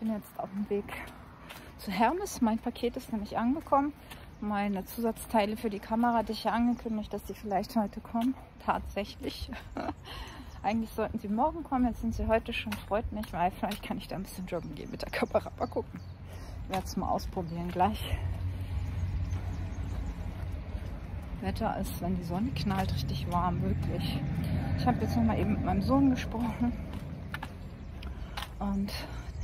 bin jetzt auf dem Weg zu Hermes. Mein Paket ist nämlich angekommen. Meine Zusatzteile für die Kamera, die ich ja angekündigt, dass die vielleicht heute kommen. Tatsächlich. Eigentlich sollten sie morgen kommen, jetzt sind sie heute schon. Freut mich, weil vielleicht kann ich da ein bisschen joggen gehen mit der Kamera. Mal gucken. Ich werde es mal ausprobieren gleich. Wetter ist, wenn die Sonne knallt, richtig warm, wirklich. Ich habe jetzt noch mal eben mit meinem Sohn gesprochen und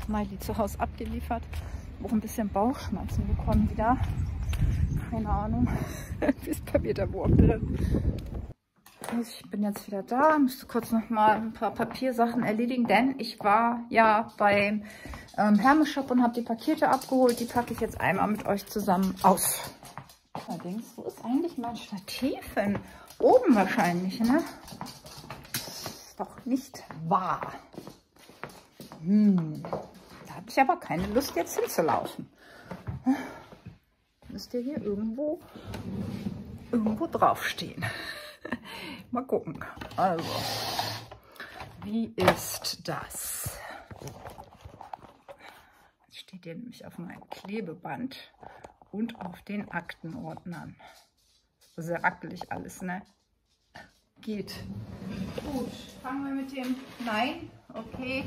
Miley zu Hause abgeliefert. Auch ein bisschen Bauchschmerzen bekommen wieder. Keine Ahnung, wie ist bei mir der Wurm drin. Ich bin jetzt wieder da, müsste kurz noch mal ein paar Papiersachen erledigen, denn ich war ja beim Hermes Shop und habe die Pakete abgeholt. Die packe ich jetzt einmal mit euch zusammen aus. Allerdings, wo ist eigentlich mein Stativ hin? Oben wahrscheinlich, ne? Das ist doch nicht wahr. Da habe ich aber keine Lust, jetzt hinzulaufen. Müsst ihr hier irgendwo draufstehen. Mal gucken. Also, wie ist das? Das steht hier nämlich auf meinem Klebeband und auf den Aktenordnern. Sehr ackelig alles, ne? Geht. Gut, fangen wir mit dem Nein. Okay.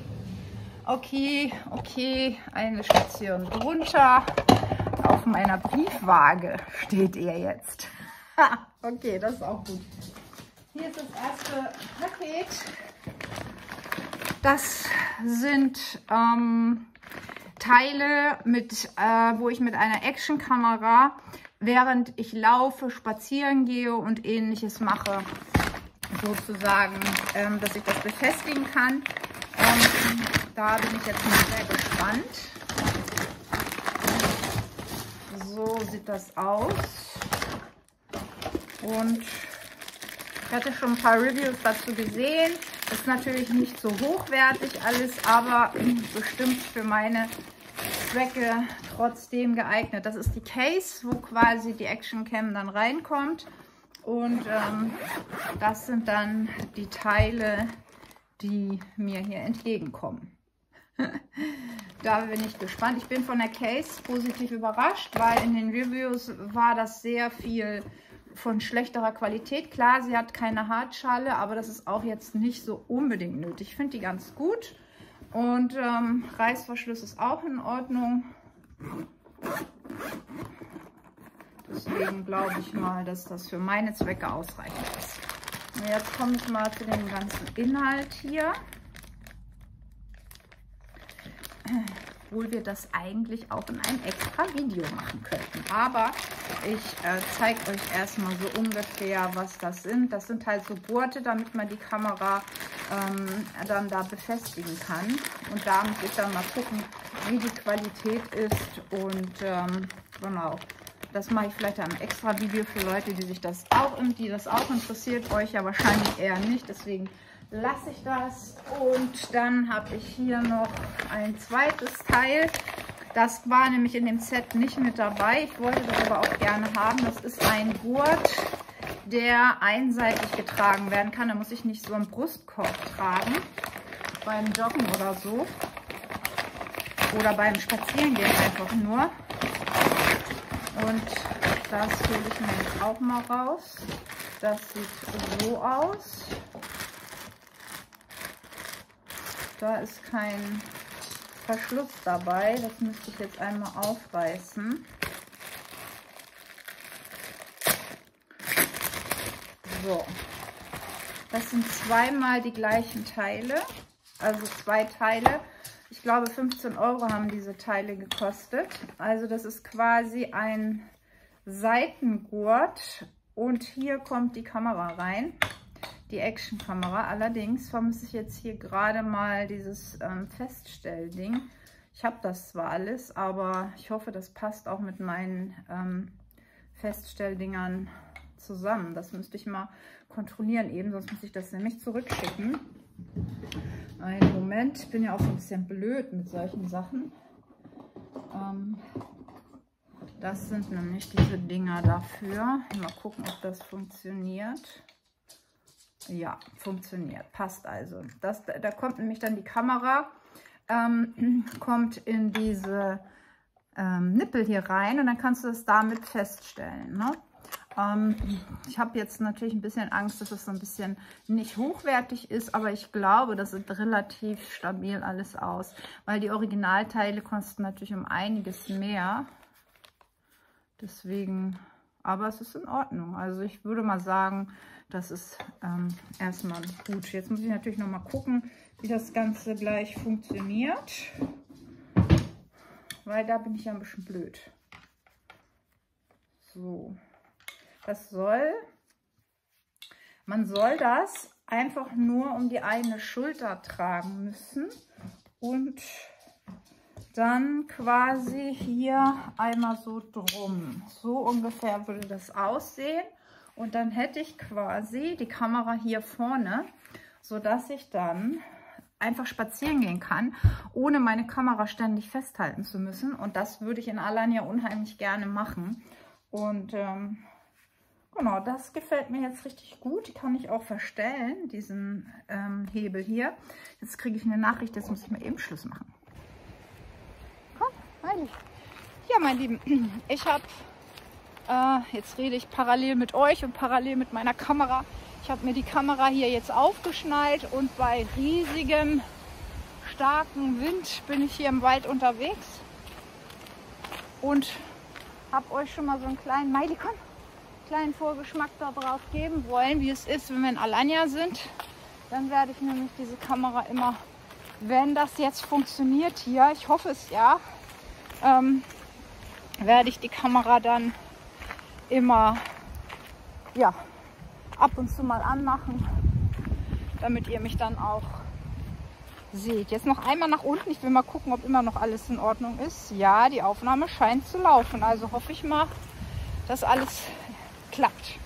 Eine Station drunter. Auf meiner Briefwaage steht ihr jetzt. Ha, okay, das ist auch gut. Hier ist das erste Paket. Das sind Teile, wo ich mit einer Actionkamera, während ich laufe, spazieren gehe und Ähnliches mache, sozusagen, dass ich das befestigen kann. Da bin ich jetzt mal sehr gespannt. So sieht das aus. Und ich hatte schon ein paar Reviews dazu gesehen. Ist natürlich nicht so hochwertig alles, aber bestimmt für meine Zwecke trotzdem geeignet. Das ist die Case, wo quasi die Actioncam dann reinkommt. Und das sind dann die Teile, die mir hier entgegenkommen. Da bin ich gespannt. Ich bin von der Case positiv überrascht, weil in den Reviews war das sehr viel von schlechterer Qualität. Klar, sie hat keine Hartschale, aber das ist auch jetzt nicht so unbedingt nötig. Ich finde die ganz gut und Reißverschluss ist auch in Ordnung. Deswegen glaube ich mal, dass das für meine Zwecke ausreichend ist. Und jetzt komme ich mal zu dem ganzen Inhalt hier. Obwohl wir das eigentlich auch in einem extra Video machen könnten. Aber ich zeige euch erstmal so ungefähr, was das sind. Das sind halt so Gurte, damit man die Kamera dann da befestigen kann. Und da muss ich dann mal gucken, wie die Qualität ist. Und genau, das mache ich vielleicht ein extra Video für Leute, die das auch interessiert. Euch ja wahrscheinlich eher nicht, deswegen lasse ich das. Und dann habe ich hier noch ein zweites Teil. Das war nämlich in dem Set nicht mit dabei. Ich wollte das aber auch gerne haben. Das ist ein Gurt, der einseitig getragen werden kann. Da muss ich nicht so einen Brustkorb tragen beim Joggen oder so. Oder beim Spazierengehen einfach nur. Und das hole ich mir jetzt auch mal raus. Das sieht so aus. Da ist kein Verschluss dabei. Das müsste ich jetzt einmal aufreißen. So. Das sind zweimal die gleichen Teile. Also zwei Teile. Ich glaube 15 € haben diese Teile gekostet. Also das ist quasi ein Seitengurt. Und hier kommt die Kamera rein. Die Actionkamera. Allerdings vermisse ich jetzt hier gerade mal dieses Feststellding. Ich habe das zwar alles, aber ich hoffe, das passt auch mit meinen Feststelldingern zusammen. Das müsste ich mal kontrollieren eben, sonst muss ich das nämlich zurückschicken. Einen Moment, ich bin ja auch so ein bisschen blöd mit solchen Sachen. Das sind nämlich diese Dinger dafür. Mal gucken, ob das funktioniert. Ja, funktioniert. Passt also. Da kommt nämlich dann die Kamera kommt in diese Nippel hier rein und dann kannst du das damit feststellen. Ne? Ich habe jetzt natürlich ein bisschen Angst, dass es so ein bisschen nicht hochwertig ist, aber ich glaube, das sieht relativ stabil alles aus, weil die Originalteile kosten natürlich um einiges mehr. Deswegen, aber es ist in Ordnung. Also ich würde mal sagen, das ist erstmal gut. Jetzt muss ich natürlich noch mal gucken, wie das Ganze gleich funktioniert, weil da bin ich ja ein bisschen blöd. So, das soll, man soll das einfach nur um die eine Schulter tragen müssen und dann quasi hier einmal so drum. So ungefähr würde das aussehen. Und dann hätte ich quasi die Kamera hier vorne, sodass ich dann einfach spazieren gehen kann, ohne meine Kamera ständig festhalten zu müssen. Und das würde ich in Antalya unheimlich gerne machen. Und genau, das gefällt mir jetzt richtig gut. Die kann ich auch verstellen, diesen Hebel hier. Jetzt kriege ich eine Nachricht, jetzt muss ich mal eben Schluss machen. Ja, mein Lieben, ich habe, jetzt rede ich parallel mit euch und parallel mit meiner Kamera. Ich habe mir die Kamera hier jetzt aufgeschnallt und bei riesigem, starken Wind bin ich hier im Wald unterwegs und habe euch schon mal so einen kleinen, Miley, komm, kleinen Vorgeschmack darauf geben wollen, wie es ist, wenn wir in Antalya sind. Dann werde ich nämlich diese Kamera immer, wenn das jetzt funktioniert hier, ich hoffe es ja, werde ich die Kamera dann immer ja, ab und zu mal anmachen, damit ihr mich dann auch seht. Jetzt noch einmal nach unten. Ich will mal gucken, ob immer noch alles in Ordnung ist. Ja, die Aufnahme scheint zu laufen. Also hoffe ich mal, dass alles klappt.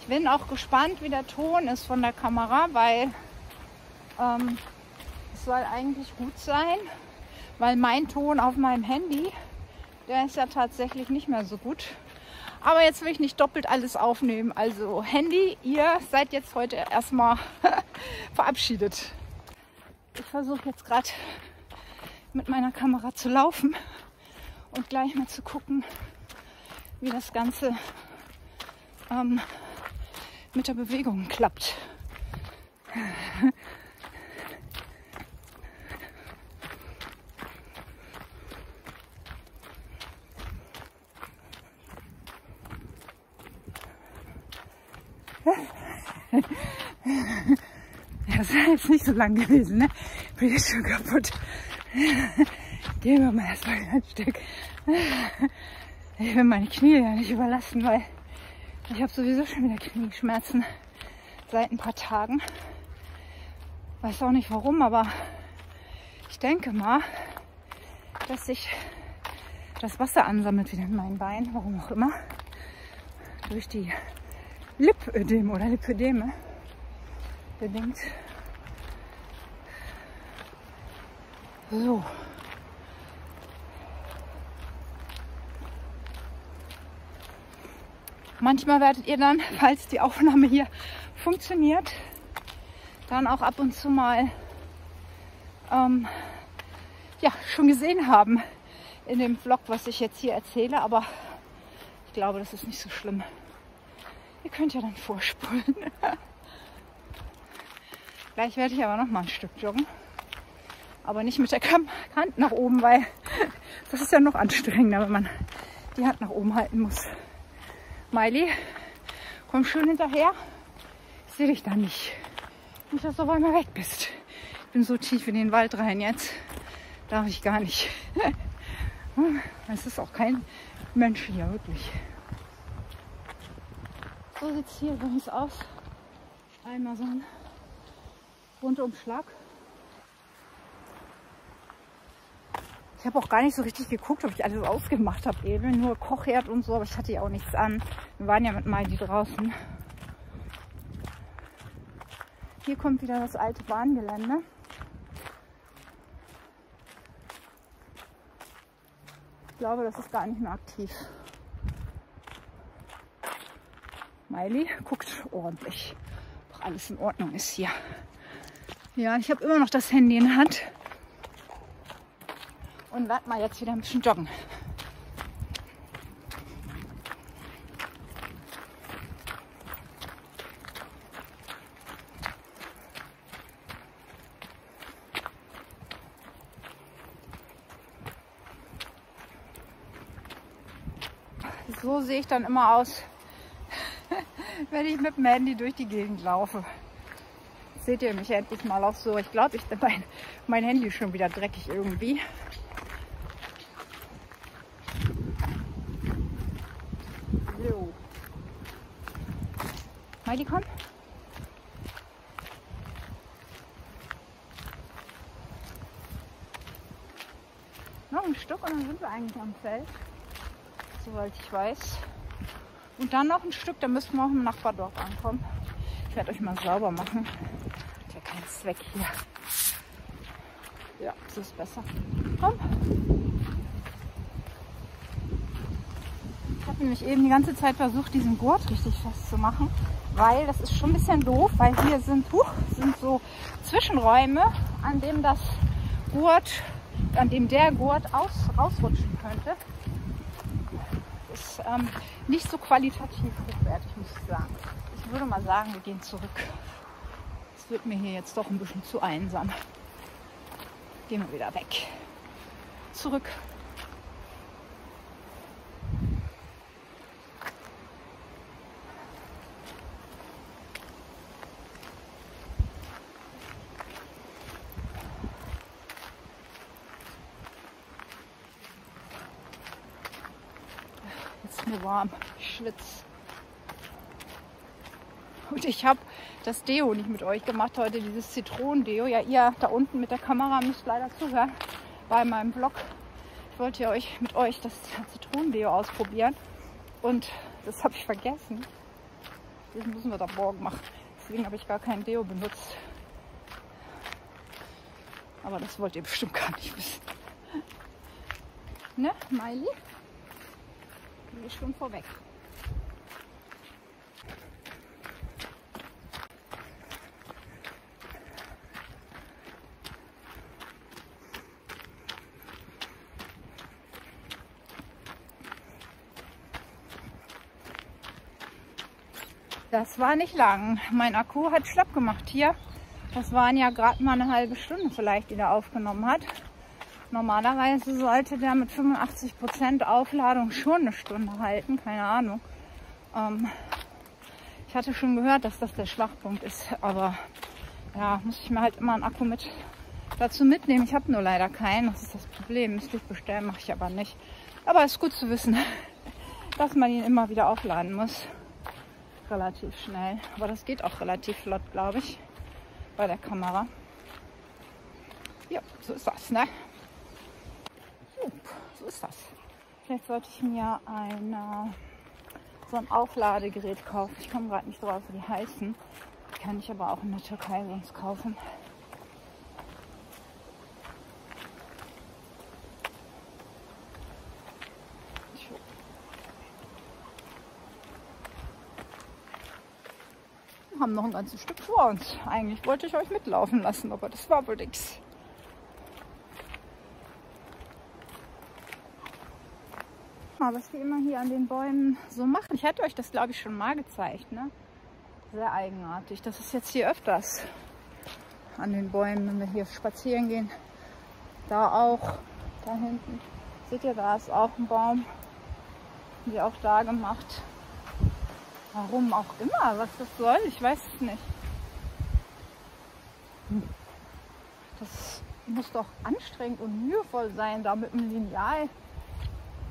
Ich bin auch gespannt, wie der Ton ist von der Kamera, weil es soll eigentlich gut sein. Weil mein Ton auf meinem Handy, der ist ja tatsächlich nicht mehr so gut. Aber jetzt will ich nicht doppelt alles aufnehmen. Also Handy, ihr seid jetzt heute erstmal verabschiedet. Ich versuche jetzt gerade mit meiner Kamera zu laufen und gleich mal zu gucken, wie das Ganze mit der Bewegung klappt. Das war jetzt nicht so lang gewesen, ne? Bin jetzt schon kaputt. Gehen wir mal erstmal ein Stück. Ich will meine Knie ja nicht überlassen, weil ich habe sowieso schon wieder Knieschmerzen seit ein paar Tagen. Weiß auch nicht warum, aber ich denke mal, dass sich das Wasser ansammelt wieder in meinen Beinen, warum auch immer. Durch die Lipödeme oder Lipödeme bedingt. So. Manchmal werdet ihr dann, falls die Aufnahme hier funktioniert, dann auch ab und zu mal ja, schon gesehen haben in dem Vlog, was ich jetzt hier erzähle, aber ich glaube, das ist nicht so schlimm. Ihr könnt ja dann vorspulen. Gleich werde ich aber noch mal ein Stück joggen. Aber nicht mit der Hand nach oben, weil das ist ja noch anstrengender, wenn man die Hand nach oben halten muss. Miley, komm schön hinterher. Ich sehe dich da nicht. Nicht, dass du auf einmal weg bist. Ich bin so tief in den Wald rein jetzt. Darf ich gar nicht. Es ist auch kein Mensch hier, wirklich. So sieht es hier übrigens aus. Einmal so ein Rundumschlag. Ich habe auch gar nicht so richtig geguckt, ob ich alles ausgemacht habe eben. Nur Kochherd und so, aber ich hatte ja auch nichts an. Wir waren ja mit Miley draußen. Hier kommt wieder das alte Bahngelände. Ich glaube, das ist gar nicht mehr aktiv. Miley guckt ordentlich, ob alles in Ordnung ist hier. Ja, ich habe immer noch das Handy in der Hand. Und warte mal, jetzt wieder ein bisschen joggen. So sehe ich dann immer aus, wenn ich mit dem Handy durch die Gegend laufe. Jetzt seht ihr mich endlich mal auch so. Ich glaube, mein Handy ist schon wieder dreckig irgendwie. So. Heidi, komm. Noch ein Stück und dann sind wir eigentlich am Feld. Soweit ich weiß. Und dann noch ein Stück, da müssen wir auch im Nachbardorf ankommen. Ich werde euch mal sauber machen. Hat ja keinen Zweck hier. Ja, so ist besser. Komm. Ich habe nämlich eben die ganze Zeit versucht, diesen Gurt richtig festzumachen, weil das ist schon ein bisschen doof, weil hier sind so Zwischenräume, an dem der Gurt rausrutschen könnte. Ist, nicht so qualitativ hochwertig, muss ich sagen. Ich würde mal sagen, wir gehen zurück. Es wird mir hier jetzt doch ein bisschen zu einsam. Gehen wir wieder weg. Zurück. Mir warm, ich schwitze. Und ich habe das Deo nicht mit euch gemacht heute, dieses Zitronendeo. Ja, ihr da unten mit der Kamera müsst leider zuhören bei meinem Vlog. Ich wollte ja mit euch das Zitronendeo ausprobieren und das habe ich vergessen. Das müssen wir doch morgen machen. Deswegen habe ich gar kein Deo benutzt. Aber das wollt ihr bestimmt gar nicht wissen. Ne, Miley? Ist schon vorweg. Das war nicht lang. Mein Akku hat schlapp gemacht hier. Das waren ja gerade mal eine halbe Stunde vielleicht, die der aufgenommen hat. Normalerweise sollte der mit 85% Aufladung schon eine Stunde halten, keine Ahnung. Ich hatte schon gehört, dass das der Schwachpunkt ist, aber ja, muss ich mir halt immer einen Akku dazu mitnehmen. Ich habe nur leider keinen, das ist das Problem. Müsste ich bestellen, mache ich aber nicht. Aber es ist gut zu wissen, dass man ihn immer wieder aufladen muss. Relativ schnell, aber das geht auch relativ flott, glaube ich, bei der Kamera. Ja, so ist das, ne? So ist das. Vielleicht sollte ich mir so ein Aufladegerät kaufen. Ich komme gerade nicht drauf, wie die heißen. Die kann ich aber auch in der Türkei sonst kaufen. Wir haben noch ein ganzes Stück vor uns. Eigentlich wollte ich euch mitlaufen lassen, aber das war wohl nichts. Was die immer hier an den Bäumen so machen. Ich hatte euch das, glaube ich, schon mal gezeigt. Ne? Sehr eigenartig. Das ist jetzt hier öfters an den Bäumen, wenn wir hier spazieren gehen. Da auch, da hinten. Seht ihr, da ist auch ein Baum. Die auch da gemacht. Warum auch immer, was das soll, ich weiß es nicht. Das muss doch anstrengend und mühevoll sein, da mit dem Lineal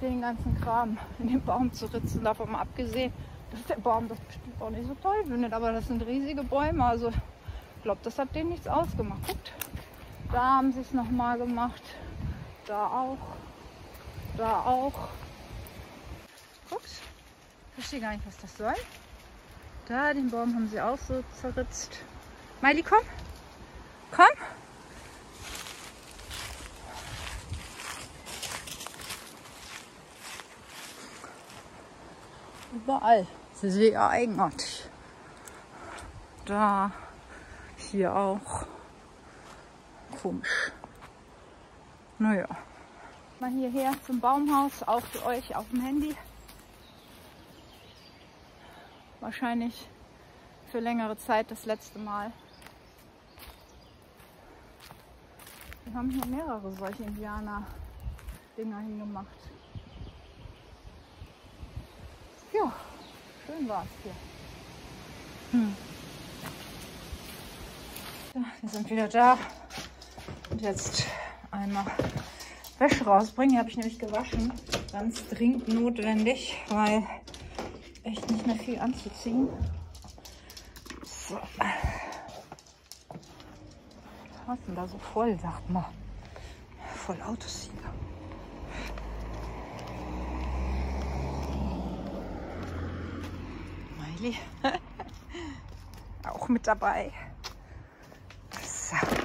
den ganzen Kram in den Baum zu ritzen. Davon mal abgesehen, dass der Baum das bestimmt auch nicht so toll findet, aber das sind riesige Bäume, also ich glaube, das hat denen nichts ausgemacht. Guckt, da haben sie es nochmal gemacht, da auch, da auch. Guckt, ich verstehe gar nicht, was das soll. Da, den Baum haben sie auch so zerritzt. Miley, komm, komm. Überall. Das ist sehr eigenartig. Da, hier auch. komisch. Naja. Mal hierher zum Baumhaus, auch für euch auf dem Handy. Wahrscheinlich für längere Zeit das letzte Mal. Wir haben hier mehrere solche Indianer-Dinger hingemacht. Ja, schön war es hier. So, wir sind wieder da. Und jetzt einmal Wäsche rausbringen. Hier habe ich nämlich gewaschen. Ganz dringend notwendig, weil echt nicht mehr viel anzuziehen. So. Was ist denn da so voll, sagt man? Voll Autos hier. Miley auch mit dabei. So.